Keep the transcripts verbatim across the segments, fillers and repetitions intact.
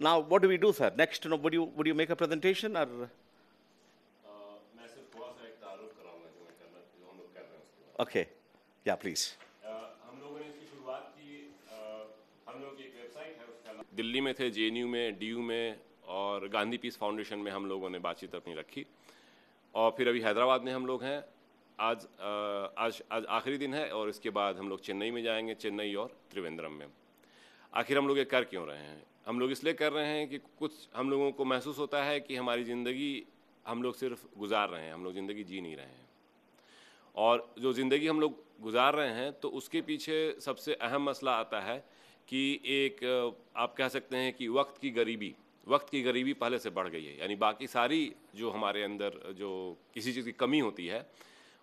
Now, what do we do, sir? Next, you know, would you would you make a presentation or? Okay, yeah, please. हम लोगों ने इसकी शुरुआत की, हम लोग एक वेबसाइट है दिल्ली में थे, जे एन यू में, डी यू में और गांधी पीस फाउंडेशन में हम लोगों ने बातचीत अपनी रखी और फिर अभी हैदराबाद में हम लोग हैं। आज आज आज आखिरी दिन है और इसके बाद हम लोग चेन्नई में जाएंगे, चेन्नई और त्रिवेंद्रम में। आखिर हम लोग ये कर क्यों रहे हैं? हम लोग इसलिए कर रहे हैं कि कुछ हम लोगों को महसूस होता है कि हमारी ज़िंदगी हम लोग सिर्फ गुजार रहे हैं, हम लोग ज़िंदगी जी नहीं रहे हैं। और जो ज़िंदगी हम लोग गुजार रहे हैं तो उसके पीछे सबसे अहम मसला आता है कि एक आप कह सकते हैं कि वक्त की गरीबी वक्त की गरीबी पहले से बढ़ गई है। यानी बाकी सारी जो हमारे अंदर जो किसी चीज़ की कमी होती है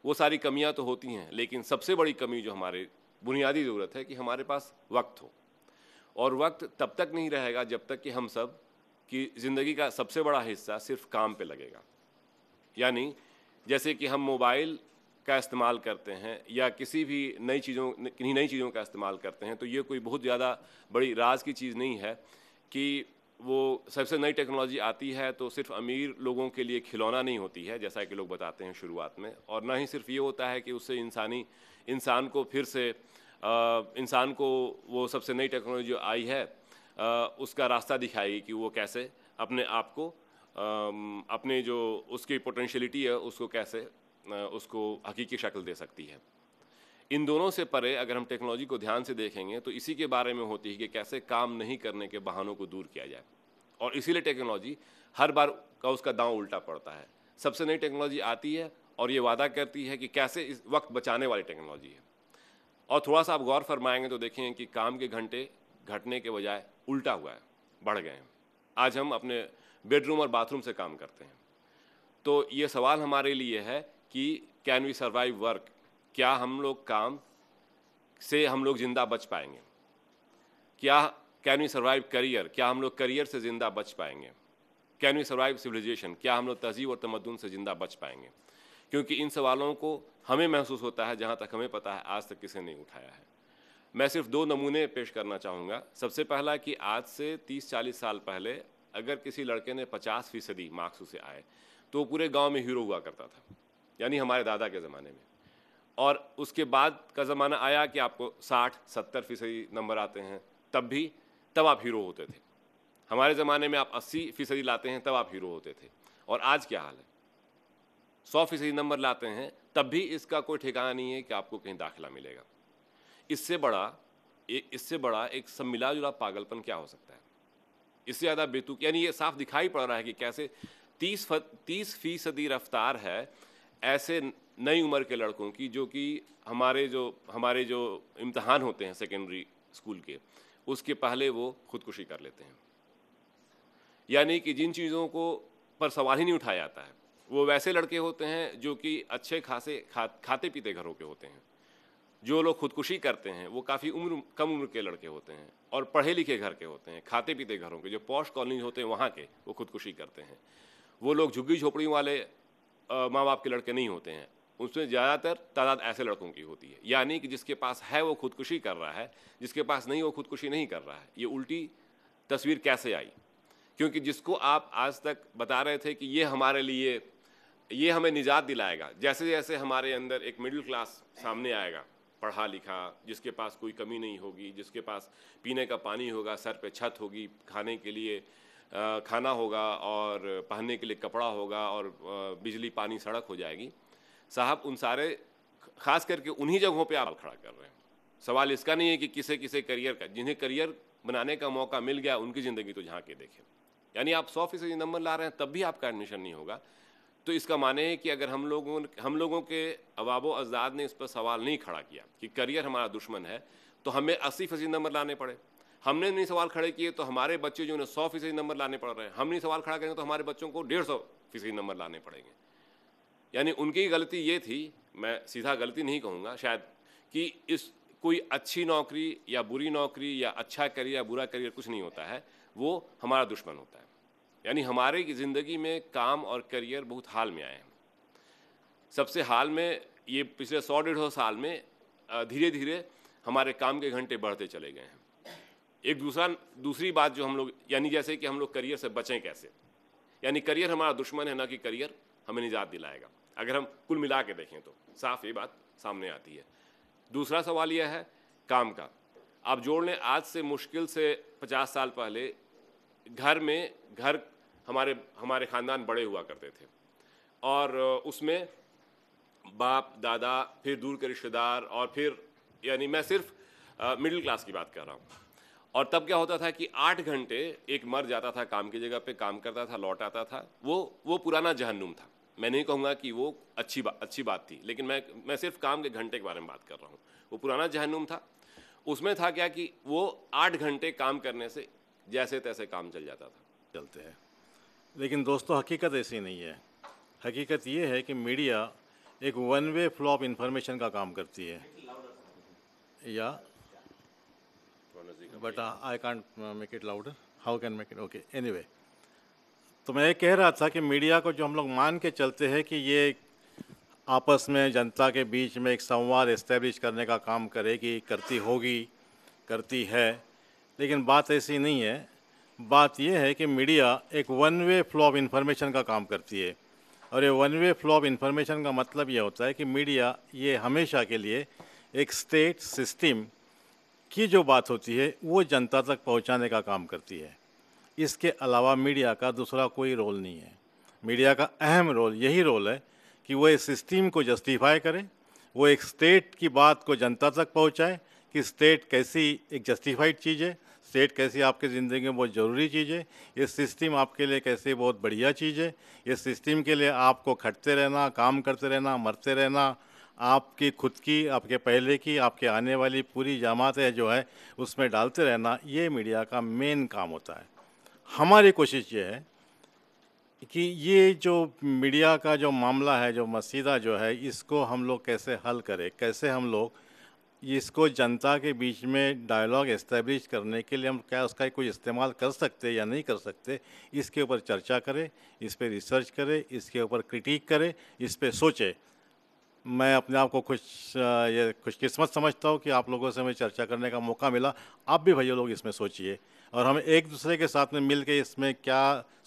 वो सारी कमियां तो होती हैं, लेकिन सबसे बड़ी कमी जो हमारे बुनियादी ज़रूरत है कि हमारे पास वक्त हो। और वक्त तब तक नहीं रहेगा जब तक कि हम सब की ज़िंदगी का सबसे बड़ा हिस्सा सिर्फ काम पे लगेगा। यानी जैसे कि हम मोबाइल का इस्तेमाल करते हैं या किसी भी नई चीज़ों किन्हीं नई चीज़ों का इस्तेमाल करते हैं, तो ये कोई बहुत ज़्यादा बड़ी राज की चीज़ नहीं है कि वो सबसे नई टेक्नोलॉजी आती है तो सिर्फ अमीर लोगों के लिए खिलौना नहीं होती है, जैसा कि लोग बताते हैं शुरुआत में। और ना ही सिर्फ ये होता है कि उससे इंसानी इंसान को फिर से इंसान को वो सबसे नई टेक्नोलॉजी जो आई है आ, उसका रास्ता दिखाएगी कि वो कैसे अपने आप को आ, अपने जो उसकी पोटेंशियलिटी है उसको कैसे आ, उसको हकीकी शक्ल दे सकती है। इन दोनों से परे अगर हम टेक्नोलॉजी को ध्यान से देखेंगे तो इसी के बारे में होती है कि कैसे काम नहीं करने के बहानों को दूर किया जाए। और इसीलिए टेक्नोलॉजी हर बार का उसका दांव उल्टा पड़ता है। सबसे नई टेक्नोलॉजी आती है और ये वादा करती है कि कैसे इस वक्त बचाने वाली टेक्नोलॉजी है। और थोड़ा सा आप गौर फरमाएंगे तो देखेंगे कि काम के घंटे घटने के बजाय उल्टा हुआ है, बढ़ गए हैं। आज हम अपने बेडरूम और बाथरूम से काम करते हैं। तो ये सवाल हमारे लिए है कि कैन वी सर्वाइव वर्क, क्या हम लोग काम से हम लोग ज़िंदा बच पाएंगे? क्या कैन वी सर्वाइव करियर, क्या हम लोग करियर से ज़िंदा बच पाएंगे? कैन वी सर्वाइव सिविलाइजेशन, क्या हम लोग तहजीब और तमद्दुन से ज़िंदा बच पाएंगे? क्योंकि इन सवालों को हमें महसूस होता है, जहाँ तक हमें पता है आज तक किसी ने नहीं उठाया है। मैं सिर्फ दो नमूने पेश करना चाहूँगा। सबसे पहला कि आज से तीस चालीस साल पहले अगर किसी लड़के ने पचास फीसदी मार्क्स उसे आए तो पूरे गांव में हीरो हुआ करता था, यानी हमारे दादा के ज़माने में। और उसके बाद का ज़माना आया कि आपको साठ सत्तर फीसदी नंबर आते हैं, तब भी तब आप हीरो होते थे। हमारे ज़माने में आप अस्सी फीसदी लाते हैं तब आप हीरो होते थे। और आज क्या हाल है? सौ फीसदी नंबर लाते हैं तब भी इसका कोई ठिकाना नहीं है कि आपको कहीं दाखिला मिलेगा। इससे बड़ा एक इससे बड़ा एक सब मिला जुला पागलपन क्या हो सकता है? इससे ज़्यादा बेतुक, यानी ये साफ दिखाई पड़ रहा है कि कैसे तीस तीस फीसदी रफ्तार है ऐसे नई उम्र के लड़कों की, जो कि हमारे जो हमारे जो इम्तहान होते हैं सेकेंडरी स्कूल के, उसके पहले वो खुदकुशी कर लेते हैं। यानी कि जिन चीज़ों को पर सवाल ही नहीं उठाया जाता है, वो वैसे लड़के होते हैं जो कि अच्छे खासे खा खाते पीते घरों के होते हैं। जो लोग खुदकुशी करते हैं वो काफ़ी उम्र कम उम्र के लड़के होते हैं और पढ़े लिखे घर के होते हैं, खाते पीते घरों के, जो पॉश कॉलोनी होते हैं वहाँ के, वो खुदकुशी करते हैं। वो लोग झुग्गी झोपड़ी वाले माँ बाप के लड़के नहीं होते हैं, उसमें ज़्यादातर तादाद ऐसे लड़कों की होती है। यानी कि जिसके पास है वो खुदकुशी कर रहा है, जिसके पास नहीं वो खुदकुशी नहीं कर रहा है। ये उल्टी तस्वीर कैसे आई? क्योंकि जिसको आप आज तक बता रहे थे कि ये हमारे लिए ये हमें निजात दिलाएगा, जैसे जैसे हमारे अंदर एक मिडिल क्लास सामने आएगा, पढ़ा लिखा, जिसके पास कोई कमी नहीं होगी, जिसके पास पीने का पानी होगा, सर पे छत होगी, खाने के लिए आ, खाना होगा और पहनने के लिए कपड़ा होगा और आ, बिजली पानी सड़क हो जाएगी। साहब, उन सारे ख़ास करके उन्हीं जगहों पे आप खड़ा कर रहे हैं। सवाल इसका नहीं है कि किसे किसे करियर का, जिन्हें करियर बनाने का मौका मिल गया उनकी ज़िंदगी तो झाँक के देखें। यानी आप सौ फीसदी नंबर ला रहे हैं तब भी आपका एडमिशन नहीं होगा, तो इसका माने है कि अगर हम लोगों हम लोगों के अवाबो अजदाद ने इस पर सवाल नहीं खड़ा किया कि करियर हमारा दुश्मन है, तो हमें अस्सी फीसदी नंबर लाने पड़े। हमने नहीं सवाल खड़े किए तो हमारे बच्चे जो उन्हें सौ फीसदी नंबर लाने पड़ रहे हैं। हम नहीं सवाल खड़ा करेंगे तो हमारे बच्चों को डेढ़ सौ फीसदी नंबर लाने पड़ेंगे। यानी उनकी गलती ये थी, मैं सीधा गलती नहीं कहूँगा शायद, कि इस कोई अच्छी नौकरी या बुरी नौकरी या अच्छा करियर या बुरा करियर कुछ नहीं होता है, वो हमारा दुश्मन होता है। यानी हमारे ज़िंदगी में काम और करियर बहुत हाल में आए हैं। सबसे हाल में ये पिछले सौ डेढ़ सौ साल में धीरे धीरे हमारे काम के घंटे बढ़ते चले गए हैं। एक दूसरा दूसरी बात जो हम लोग यानी जैसे कि हम लोग करियर से बचें कैसे, यानी करियर हमारा दुश्मन है ना कि करियर हमें निजात दिलाएगा, अगर हम कुल मिला के देखें तो साफ ये बात सामने आती है। दूसरा सवाल यह है काम का। आप जोड़ लें आज से मुश्किल से पचास साल पहले घर में घर हमारे हमारे ख़ानदान बड़े हुआ करते थे और उसमें बाप दादा फिर दूर के रिश्तेदार और फिर यानी मैं सिर्फ मिडिल क्लास की बात कर रहा हूँ। और तब क्या होता था कि आठ घंटे एक मर्द जाता था काम की जगह पे, काम करता था, लौट आता था। वो वो पुराना जहन्नुम था। मैं नहीं कहूँगा कि वो अच्छी बा, अच्छी बात थी, लेकिन मैं मैं सिर्फ काम के घंटे के बारे में बात कर रहा हूँ। वो पुराना जहन्नुम था। उसमें था क्या कि वो आठ घंटे काम करने से जैसे तैसे काम चल जाता था, चलते हैं। लेकिन दोस्तों हकीकत ऐसी नहीं है। हकीकत ये है कि मीडिया एक one way flow of information का काम करती है, या but I can't make it louder, how can make it, okay anyway. तो मैं ये कह रहा था कि मीडिया को जो हम लोग मान के चलते हैं कि ये आपस में जनता के बीच में एक संवाद एस्टेब्लिश करने का काम करेगी, करती होगी, करती है, लेकिन बात ऐसी नहीं है। बात यह है कि मीडिया एक one way flow of information का काम करती है, और ये one way flow of information का मतलब ये होता है कि मीडिया ये हमेशा के लिए एक स्टेट सिस्टम की जो बात होती है वो जनता तक पहुंचाने का काम करती है। इसके अलावा मीडिया का दूसरा कोई रोल नहीं है। मीडिया का अहम रोल यही रोल है कि वो इस सिस्टम को जस्टिफाई करे, वो एक स्टेट की बात को जनता तक पहुंचाए कि स्टेट कैसी एक जस्टिफाइड चीज़ है, स्टेट कैसी आपके ज़िंदगी में बहुत ज़रूरी चीज़ है, ये सिस्टम आपके लिए कैसे बहुत बढ़िया चीज़ है, ये सिस्टम के लिए आपको खटते रहना, काम करते रहना, मरते रहना, आपकी खुद की, आपके पहले की, आपके आने वाली पूरी जमातें जो है उसमें डालते रहना, ये मीडिया का मेन काम होता है। हमारी कोशिश ये है कि ये जो मीडिया का जो मामला है, जो मसीदा जो है, इसको हम लोग कैसे हल करें, कैसे हम लोग इसको जनता के बीच में डायलॉग एस्टेब्लिश करने के लिए हम क्या उसका कोई इस्तेमाल कर सकते या नहीं कर सकते, इसके ऊपर चर्चा करें, इस पे रिसर्च करें, इसके ऊपर क्रिटिक करें, इस पे सोचें। मैं अपने आप को खुश ये खुशकिस्मत समझता हूँ कि आप लोगों से हमें चर्चा करने का मौका मिला। आप भी भैया लोग इसमें सोचिए और हम एक दूसरे के साथ में मिल के इसमें क्या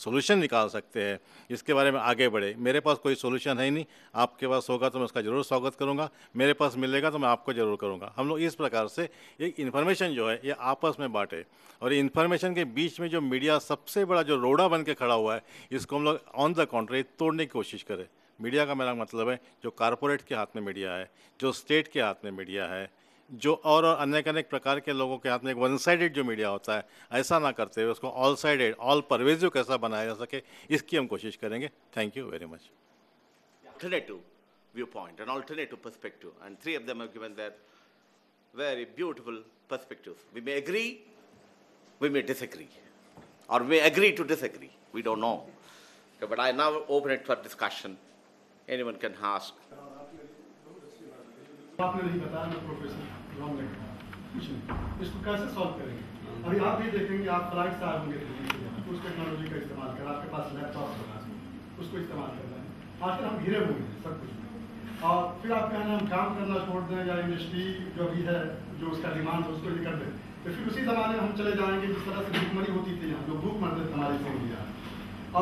सोल्यूशन निकाल सकते हैं, इसके बारे में आगे बढ़े। मेरे पास कोई सोल्यूशन है ही नहीं, आपके पास होगा तो मैं उसका ज़रूर स्वागत करूँगा, मेरे पास मिलेगा तो मैं आपको ज़रूर करूँगा। हम लोग इस प्रकार से एक इन्फॉर्मेशन जो है ये आपस में बाँटे, और इन्फॉर्मेशन के बीच में जो मीडिया सबसे बड़ा जो रोड़ा बन के खड़ा हुआ है इसको हम लोग ऑन द कॉन्ट्री तोड़ने की कोशिश करें। मीडिया का मेरा मतलब है जो कॉरपोरेट के हाथ में मीडिया है, जो स्टेट के हाथ में मीडिया है, जो और अनेक अनेक प्रकार के लोगों के हाथ में एक वन साइडेड जो मीडिया होता है, ऐसा ना करते हुए उसको ऑल साइडेड, ऑल परवेजिव कैसा बनाया जा सके, इसकी हम कोशिश करेंगे। Thank you very much. Alternative viewpoint, an alternative perspective, and three of them have given their very beautiful perspectives. We may agree, we may disagree, or we may agree to disagree. We don't know. Okay, but I now open it for discussion. Anyone can ask. आपने नहीं बताया मैं professor long leg इसको कैसे solve करेंगे? अभी आप भी देखेंगे आप फ्लाइट से आए होंगे उस टेक्नोलॉजी का इस्तेमाल कर, आपके पास लैपटॉप होगा उसको इस्तेमाल करना है। आजकल हम घिरे हुए हैं सब कुछ, और फिर आप कहना हम काम करना छोड़ दें या इंडस्ट्री जो भी है जो उसका डिमांड है उसको निकल दें, तो फिर उसी ज़माने में हम चले जाएँगे जिस तरह से भूखमरी होती थी, हम लोग भूख मरते हमारी छोड़ दिया,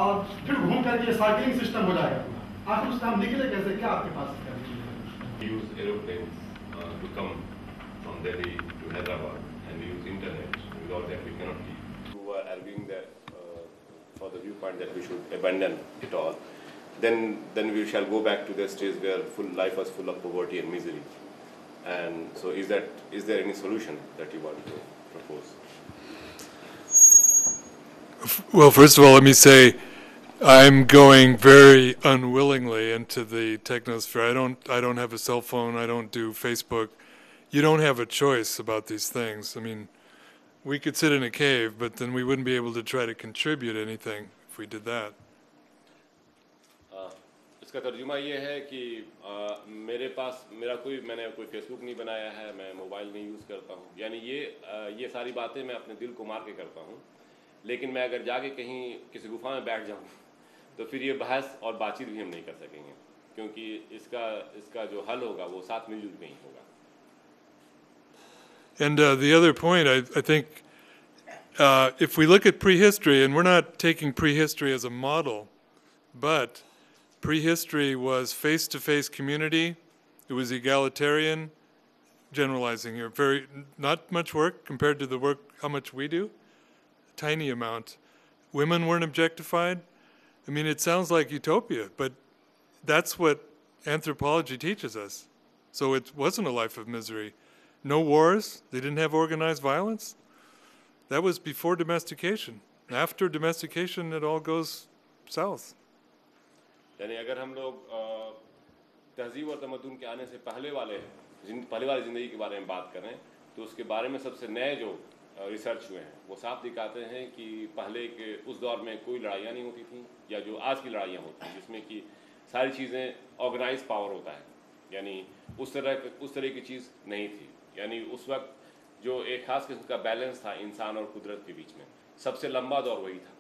और फिर घूम करके साइकिलिंग सिस्टम हो जाएगा। आखिर उससे हम निकले कैसे, क्या आपके पास use aeroplanes uh, to come from Delhi to Hyderabad, and we use internet. Without that, we cannot leave. Who are arguing that uh, for the viewpoint that we should abandon it all, then then we shall go back to the stage where full life was full of poverty and misery. And so, is that is there any solution that you want to propose? Well, first of all, let me say, I'm going very unwillingly into the technosphere. I don't, I don't have a cell phone. I don't do Facebook. You don't have a choice about these things. I mean, we could sit in a cave, but then we wouldn't be able to try to contribute anything if we did that. इसका तर्जुमा ये है कि मेरे पास मेरा कोई मैंने कोई फेसबुक नहीं बनाया है, मैं मोबाइल नहीं यूज़ करता हूँ, यानी ये ये सारी बातें मैं अपने दिल को मार के करता हूँ। लेकिन मैं अगर जाके कहीं किसी गुफा में बैठ जाऊँ तो फिर ये बहस और बातचीत भी हम नहीं कर सकेंगे, क्योंकि इसका इसका जो हल होगा वो साथ मिलजुल में ही होगा। And uh, the other point I I think uh, if we look at prehistory, and we're not taking prehistory as a model, but prehistory was face-to-face community. It was egalitarian, generalizing here. Very, not much work compared to the work, how much we do, tiny amount. Women weren't objectified. I mean, it sounds like utopia, but that's what anthropology teaches us. So it wasn't a life of misery. No wars, they didn't have organized violence. That was before domestication. After domestication, it all goes south. यानी अगर हम लोग तहजीब और तमद्दुन के आने से पहले वाले पहले वाली ज़िंदगी के बारे में बात करें तो उसके बारे में सबसे नए जो रिसर्च हुए हैं वो साफ दिखाते हैं कि पहले के उस दौर में कोई लड़ाइयाँ नहीं होती थी या जो आज की लड़ाइयाँ होती हैं जिसमें कि सारी चीज़ें ऑर्गेनाइज पावर होता है यानी उस तरह उस तरह की चीज़ नहीं थी यानी उस वक्त जो एक खास किस्म का बैलेंस था इंसान और कुदरत के बीच में सबसे लंबा दौर वही था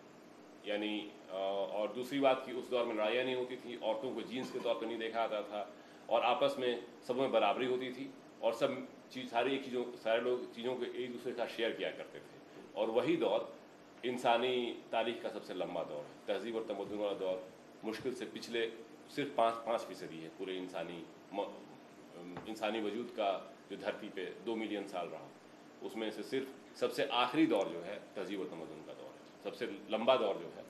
यानी और दूसरी बात कि उस दौर में लड़ाइयाँ नहीं होती थी औरतों को जीन्स के तौर पर नहीं देखा आता था और आपस में सब में बराबरी होती थी और सब चीज सारी एक चीज़ों सारे लोग चीज़ों को एक दूसरे के साथ शेयर किया करते थे और वही दौर इंसानी तारीख का सबसे लंबा दौर है तहजीब और तमद्दुन वाला दौर मुश्किल से पिछले सिर्फ पाँच पाँच फीसदी है पूरे इंसानी इंसानी वजूद का जो धरती पे दो मिलियन साल रहा उसमें से सिर्फ सबसे आखिरी दौर जो है तहजीब और तमद्दुन का दौर है सबसे लंबा दौर जो है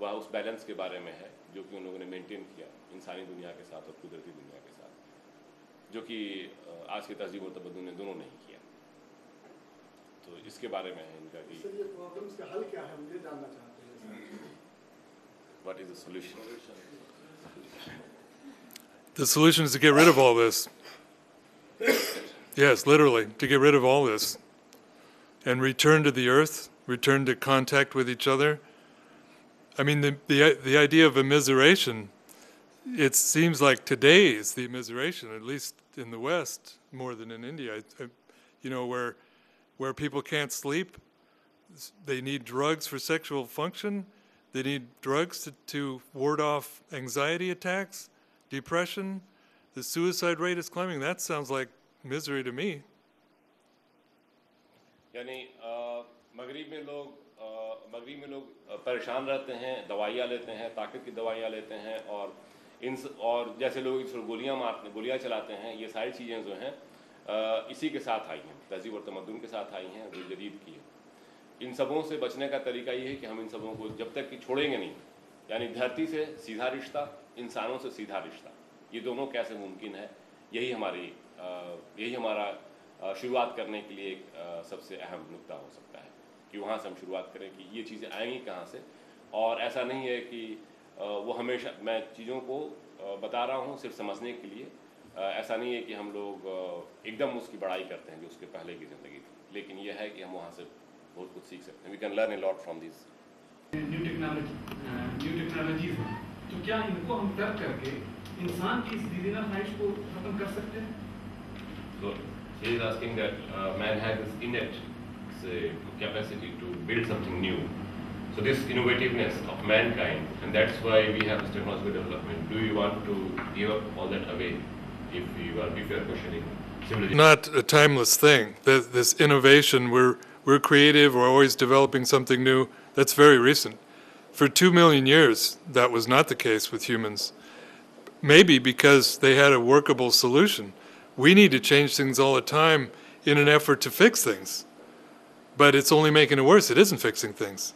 वह उस बैलेंस के बारे में है जो कि उन लोगों ने मेंटेन किया इंसानी दुनिया के साथ और कुदरती दुनिया के साथ जो कि आज के तहजीब और तमद्दुन ने दोनों नहीं किया तो इसके बारे में है इनका कि what is the solution The solution is to get rid of all this. Yes, literally, to get rid of all this. And return to the earth, return to contact with each other. I mean, the, the, the idea of immiseration, it seems like today is the immiseration, at least in the West, more than in India. I, I, you know, where, where people can't sleep, they need drugs for sexual function, they need drugs to, to ward off anxiety attacks, depression, the suicide rate is climbing. That sounds like misery to me. यानी मगरिब में लोग मगरिब में लोग परेशान रहते हैं दवाइयाँ लेते हैं ताकत की दवाइयाँ लेते हैं और इन और जैसे लोग इस पर गोलियाँ मारते गोलियाँ चलाते हैं ये सारी चीज़ें जो हैं इसी के साथ आई हैं तहजीब और तमद्दुन के साथ आई हैं जो जदीद की है इन सबों से बचने का तरीका ये है कि हम इन सबों को जब तक कि छोड़ेंगे नहीं यानी धरती से सीधा रिश्ता इंसानों से सीधा रिश्ता ये दोनों कैसे मुमकिन है यही हमारी यही हमारा शुरुआत करने के लिए एक सबसे अहम नुक्ता हो सकता है कि वहाँ से हम शुरुआत करें कि ये चीज़ें आएंगी कहाँ से और ऐसा नहीं है कि वो हमेशा मैं चीज़ों को बता रहा हूँ सिर्फ समझने के लिए ऐसा नहीं है कि हम लोग एकदम उसकी बड़ाई करते हैं जो उसके पहले की ज़िंदगी थी लेकिन यह है कि हम वहाँ से बहुत कुछ सीख सकते हैं we can learn a lot from this new technology new technologies तो क्या इनको हम डर करके इंसान की इस दीवाना ख्वाहिश को खत्म कर सकते हैं so he is asking that uh, man has this innate say, capacity to build something new so this innovativeness of mankind and that's why we have this technological development do you want to give up all that away if you are if you are questioning civilization not a timeless thing this, this innovation we're We're creative, we're always developing something new. That's very recent. For two million years, that was not the case with humans. Maybe because they had a workable solution. We need to change things all the time in an effort to fix things. But it's only making it worse. It isn't fixing things.